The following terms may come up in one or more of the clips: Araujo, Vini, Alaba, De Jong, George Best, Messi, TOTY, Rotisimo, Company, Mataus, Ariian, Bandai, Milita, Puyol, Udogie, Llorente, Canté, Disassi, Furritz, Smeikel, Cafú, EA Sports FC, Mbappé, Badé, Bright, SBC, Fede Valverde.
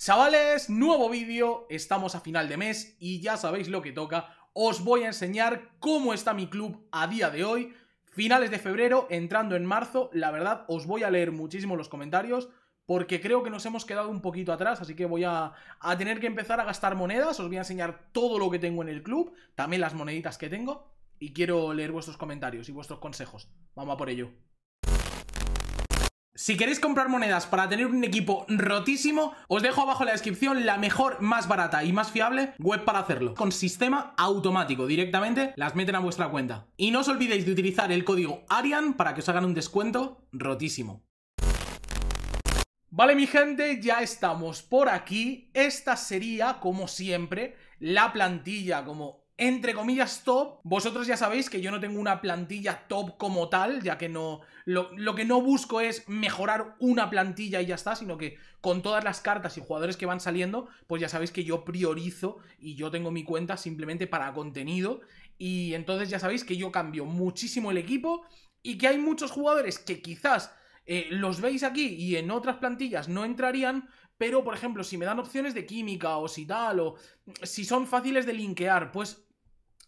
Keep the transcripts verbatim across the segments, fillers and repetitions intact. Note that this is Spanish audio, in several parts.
Chavales, nuevo vídeo, estamos a final de mes y ya sabéis lo que toca. Os voy a enseñar cómo está mi club a día de hoy, finales de febrero, entrando en marzo. La verdad, os voy a leer muchísimo los comentarios porque creo que nos hemos quedado un poquito atrás, así que voy a, a tener que empezar a gastar monedas. Os voy a enseñar todo lo que tengo en el club, también las moneditas que tengo, y quiero leer vuestros comentarios y vuestros consejos. Vamos a por ello. Si queréis comprar monedas para tener un equipo rotísimo, os dejo abajo en la descripción la mejor, más barata y más fiable web para hacerlo. Con sistema automático, directamente las meten a vuestra cuenta. Y no os olvidéis de utilizar el código Ariian para que os hagan un descuento rotísimo. Vale, mi gente, ya estamos por aquí. Esta sería, como siempre, la plantilla como... entre comillas top. Vosotros ya sabéis que yo no tengo una plantilla top como tal, ya que no lo, lo que no busco es mejorar una plantilla y ya está, sino que con todas las cartas y jugadores que van saliendo, pues ya sabéis que yo priorizo y yo tengo mi cuenta simplemente para contenido, y entonces ya sabéis que yo cambio muchísimo el equipo y que hay muchos jugadores que quizás eh, los veis aquí y en otras plantillas no entrarían. Pero, por ejemplo, si me dan opciones de química o si tal, o si son fáciles de linkear, pues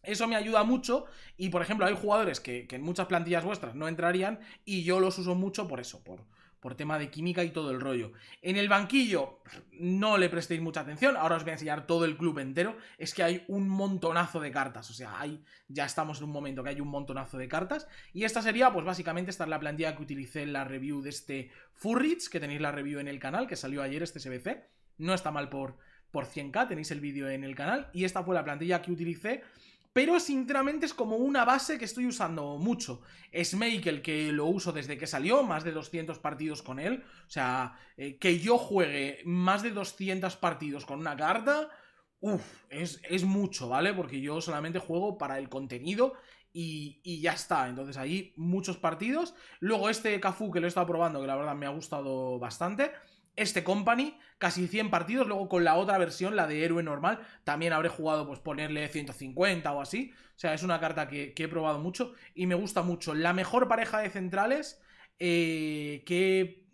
eso me ayuda mucho. Y, por ejemplo, hay jugadores que, que en muchas plantillas vuestras no entrarían y yo los uso mucho por eso, por, por tema de química y todo el rollo. En el banquillo no le prestéis mucha atención. Ahora os voy a enseñar todo el club entero. Es que hay un montonazo de cartas. O sea, hay, ya estamos en un momento que hay un montonazo de cartas. Y esta sería, pues básicamente, esta es la plantilla que utilicé en la review de este Furritz, que tenéis la review en el canal, que salió ayer este S B C. No está mal por, por cien K, tenéis el vídeo en el canal. Y esta fue la plantilla que utilicé. Pero sinceramente es como una base que estoy usando mucho. Smeikel, que lo uso desde que salió, más de doscientos partidos con él. O sea, eh, que yo juegue más de doscientos partidos con una carta, uff, es, es mucho, ¿vale? Porque yo solamente juego para el contenido y, y ya está. Entonces ahí muchos partidos. Luego este Cafú, que lo he estado probando, que la verdad me ha gustado bastante. Este Company, casi cien partidos. Luego con la otra versión, la de héroe normal, también habré jugado, pues ponerle ciento cincuenta o así. O sea, es una carta que, que he probado mucho y me gusta mucho. La mejor pareja de centrales eh, que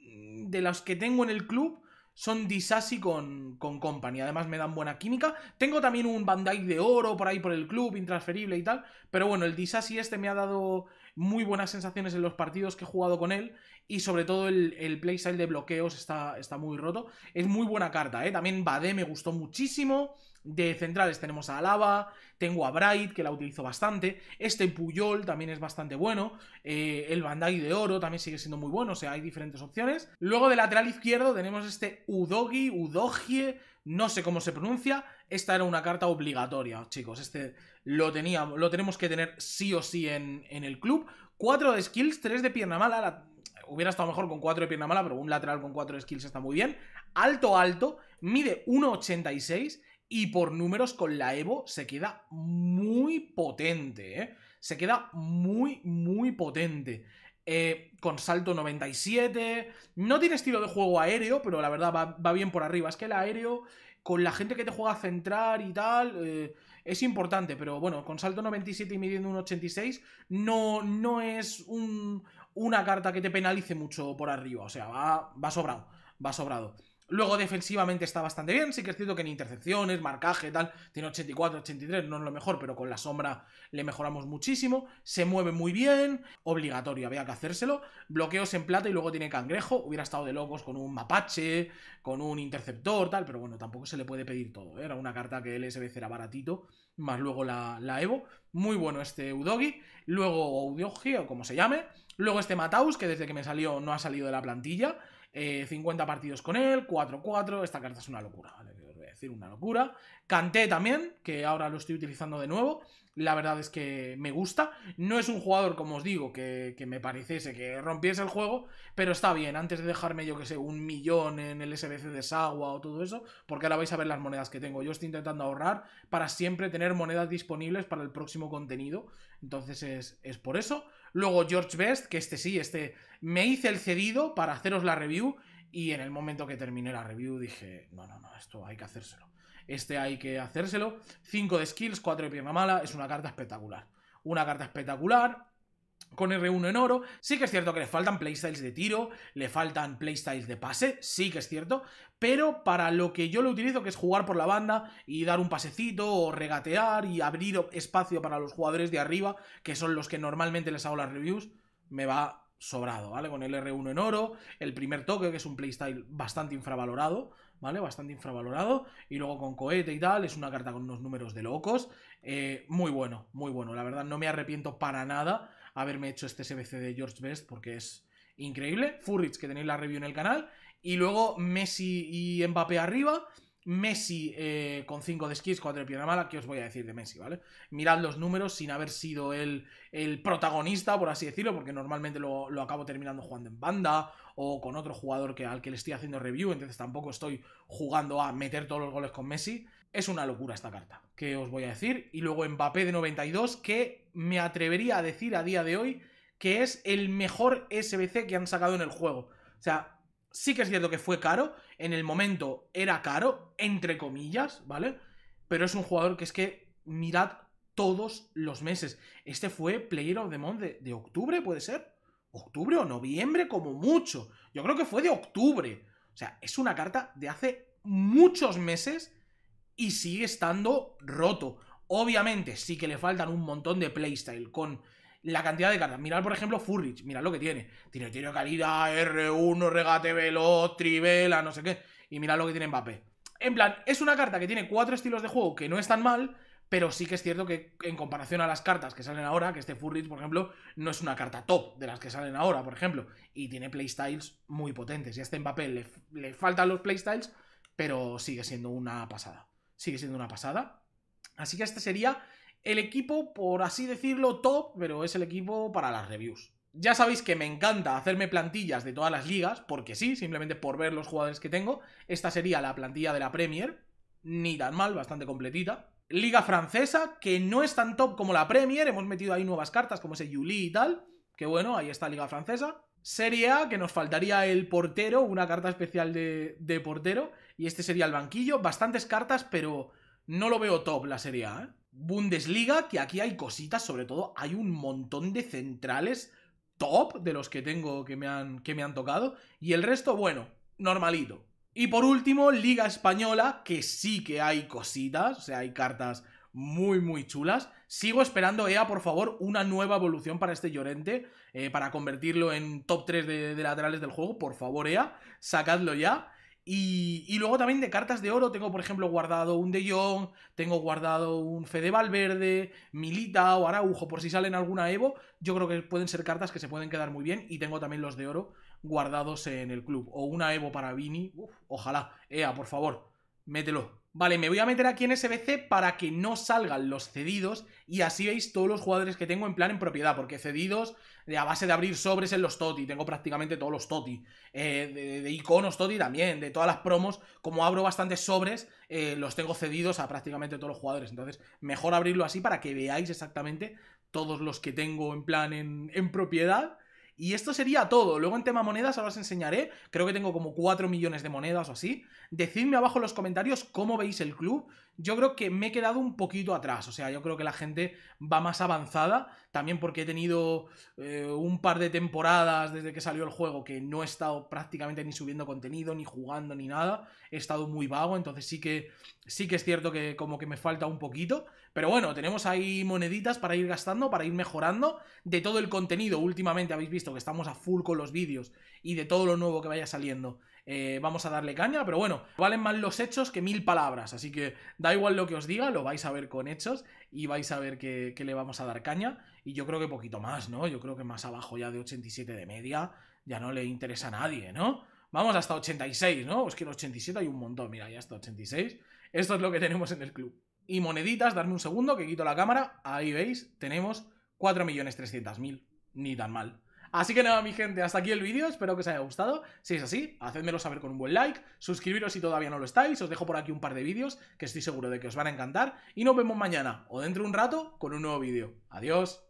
de las que tengo en el club son Disassi con, con Company. Además me dan buena química. Tengo también un Bandai de oro por ahí por el club, intransferible y tal. Pero bueno, el Disassi este me ha dado muy buenas sensaciones en los partidos que he jugado con él, y sobre todo el, el playstyle de bloqueos está, está muy roto. Es muy buena carta, ¿eh? También Badé me gustó muchísimo. De centrales tenemos a Alaba, tengo a Bright, que la utilizo bastante. Este Puyol también es bastante bueno. Eh, el Bandai de oro también sigue siendo muy bueno, o sea, hay diferentes opciones. Luego de lateral izquierdo tenemos este Udogie, Udogie, no sé cómo se pronuncia. Esta era una carta obligatoria, chicos. Este lo, tenía, lo tenemos que tener sí o sí en, en el club. cuatro de skills, tres de pierna mala. La, hubiera estado mejor con cuatro de pierna mala, pero un lateral con cuatro de skills está muy bien. Alto, alto. Mide uno ochenta y seis y por números con la Evo se queda muy potente, ¿eh? Se queda muy, muy potente. Eh, con salto noventa y siete. No tiene estilo de juego aéreo, pero la verdad va, va bien por arriba. Es que el aéreo... con la gente que te juega a centrar y tal, eh, es importante, pero bueno, con salto noventa y siete y midiendo uno ochenta y seis, no, no es un, una carta que te penalice mucho por arriba, o sea, va, va sobrado, va sobrado. Luego defensivamente está bastante bien, sí que es cierto que en intercepciones, marcaje, tal, tiene ochenta y cuatro, ochenta y tres, no es lo mejor, pero con la sombra le mejoramos muchísimo. Se mueve muy bien, obligatorio, había que hacérselo. Bloqueos en plata y luego tiene cangrejo. Hubiera estado de locos con un mapache, con un interceptor, tal, pero bueno, tampoco se le puede pedir todo, ¿eh? Era una carta que el S B C era baratito, más luego la, la Evo. Muy bueno este Udogie, luego Udogie o como se llame. Luego este Mataus, que desde que me salió no ha salido de la plantilla. Eh, cincuenta partidos con él, cuatro cuatro. Esta carta es una locura, ¿vale? Os voy a decir, una locura. Canté también, que ahora lo estoy utilizando de nuevo. La verdad es que me gusta. No es un jugador, como os digo, que, que me pareciese que rompiese el juego, pero está bien, antes de dejarme, yo que sé, un millón en el S B C de Sagua o todo eso, porque ahora vais a ver las monedas que tengo. Yo estoy intentando ahorrar para siempre tener monedas disponibles para el próximo contenido. Entonces es, es por eso. Luego George Best, que este sí, este me hice el cedido para haceros la review y en el momento que terminé la review dije, no, no, no, esto hay que hacérselo. Este hay que hacérselo. cinco de skills, cuatro de pierna mala, es una carta espectacular. Una carta espectacular. con erre uno en oro. Sí que es cierto que le faltan playstyles de tiro, le faltan playstyles de pase, sí que es cierto, pero para lo que yo lo utilizo, que es jugar por la banda y dar un pasecito o regatear y abrir espacio para los jugadores de arriba, que son los que normalmente les hago las reviews, me va sobrado, ¿vale? Con el erre uno en oro, el primer toque, que es un playstyle bastante infravalorado, ¿vale? Bastante infravalorado. Y luego con cohete y tal, es una carta con unos números de locos. Eh, muy bueno, muy bueno. La verdad, no me arrepiento para nada haberme hecho este S B C de George Best, porque es increíble. Furritz, que tenéis la review en el canal. Y luego Messi y Mbappé arriba. Messi eh, con cinco de esquís, cuatro de pierna mala. ¿Qué os voy a decir de Messi, vale? Mirad los números sin haber sido el, el protagonista, por así decirlo, porque normalmente lo, lo acabo terminando jugando en banda o con otro jugador que, al que le estoy haciendo review, entonces tampoco estoy jugando a meter todos los goles con Messi. Es una locura esta carta, ¿qué os voy a decir? Y luego Mbappé de noventa y dos, que me atrevería a decir a día de hoy que es el mejor S B C que han sacado en el juego. O sea, sí que es cierto que fue caro, en el momento era caro, entre comillas, ¿vale? Pero es un jugador que es que, mirad todos los meses. Este fue Player of the Month de, de octubre, ¿puede ser? Octubre o noviembre, como mucho. Yo creo que fue de octubre. O sea, es una carta de hace muchos meses y sigue estando roto. Obviamente sí que le faltan un montón de playstyle con la cantidad de cartas. Mirad, por ejemplo, Furritz. Mirad lo que tiene. Tiene tiro de calidad, erre uno, regate veloz, trivela, no sé qué. Y mirad lo que tiene Mbappé. En plan, es una carta que tiene cuatro estilos de juego que no están mal, pero sí que es cierto que en comparación a las cartas que salen ahora, que este Furritz, por ejemplo, no es una carta top de las que salen ahora, por ejemplo. Y tiene playstyles muy potentes. Y a este Mbappé le, le faltan los playstyles, pero sigue siendo una pasada. Sigue siendo una pasada. Así que este sería el equipo, por así decirlo, top, pero es el equipo para las reviews. Ya sabéis que me encanta hacerme plantillas de todas las ligas, porque sí, simplemente por ver los jugadores que tengo. Esta sería la plantilla de la Premier, ni tan mal, bastante completita. Liga francesa, que no es tan top como la Premier, hemos metido ahí nuevas cartas como ese Yuli y tal, que bueno, ahí está Liga francesa. Serie A, que nos faltaría el portero, una carta especial de, de portero, y este sería el banquillo. Bastantes cartas, pero no lo veo top la Serie A, ¿eh? Bundesliga, que aquí hay cositas, sobre todo hay un montón de centrales top de los que tengo que me han, que me han tocado, y el resto, bueno, normalito. Y por último, Liga Española, que sí que hay cositas, o sea, hay cartas muy, muy chulas. Sigo esperando, E A, por favor, una nueva evolución para este Llorente, eh, para convertirlo en top tres de, de laterales del juego, por favor, E A, sacadlo ya. Y, y luego también de cartas de oro tengo, por ejemplo, guardado un De Jong, tengo guardado un Fede Valverde, Milita o Araujo, por si salen alguna Evo. Yo creo que pueden ser cartas que se pueden quedar muy bien, y tengo también los de oro guardados en el club. O una Evo para Vini, uf, ojalá. E A, por favor, mételo. Vale, me voy a meter aquí en S B C para que no salgan los cedidos, y así veis todos los jugadores que tengo en plan en propiedad, porque cedidos de a base de abrir sobres en los TOTY, tengo prácticamente todos los TOTY, eh, de, de iconos TOTY también, de todas las promos, como abro bastantes sobres, eh, los tengo cedidos a prácticamente todos los jugadores, entonces mejor abrirlo así para que veáis exactamente todos los que tengo en plan en, en propiedad. Y esto sería todo. Luego en tema monedas ahora os enseñaré, creo que tengo como cuatro millones de monedas o así. Decidme abajo en los comentarios cómo veis el club. Yo creo que me he quedado un poquito atrás, o sea, yo creo que la gente va más avanzada, también porque he tenido eh, un par de temporadas desde que salió el juego que no he estado prácticamente ni subiendo contenido, ni jugando, ni nada, he estado muy vago, entonces sí que, sí que es cierto que como que me falta un poquito, pero bueno, tenemos ahí moneditas para ir gastando, para ir mejorando, de todo el contenido, últimamente habéis visto que estamos a full con los vídeos y de todo lo nuevo que vaya saliendo. Eh, vamos a darle caña, pero bueno, valen más los hechos que mil palabras, así que da igual lo que os diga, lo vais a ver con hechos y vais a ver que, que le vamos a dar caña, y yo creo que poquito más, ¿no? Yo creo que más abajo ya de ochenta y siete de media ya no le interesa a nadie, ¿no? Vamos hasta ochenta y seis, ¿no? Es que en ochenta y siete hay un montón, mira, ya hasta ochenta y seis, esto es lo que tenemos en el club. Y moneditas, darme un segundo que quito la cámara, ahí veis, tenemos cuatro millones trescientos mil, ni tan mal. Así que nada, mi gente, hasta aquí el vídeo, espero que os haya gustado, si es así, hacedmelo saber con un buen like, suscribiros si todavía no lo estáis, os dejo por aquí un par de vídeos que estoy seguro de que os van a encantar, y nos vemos mañana, o dentro de un rato, con un nuevo vídeo. Adiós.